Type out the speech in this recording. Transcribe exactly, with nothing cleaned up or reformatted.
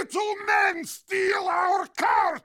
little men steal our cart!